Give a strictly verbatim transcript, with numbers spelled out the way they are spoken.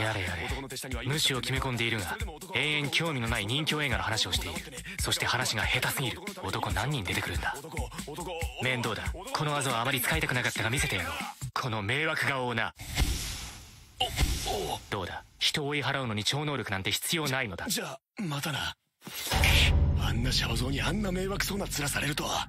やれやれ、無視を決め込んでいるが永遠興味のない任侠映画の話をしている。そして話が下手すぎる。男何人出てくるんだ。面倒だ。この技はあまり使いたくなかったが見せてやろう。この迷惑顔をな。どうだ、人を追い払うのに超能力なんて必要ないのだ。じゃあまたな。あんなシャバ像にあんな迷惑そうな面されるとは。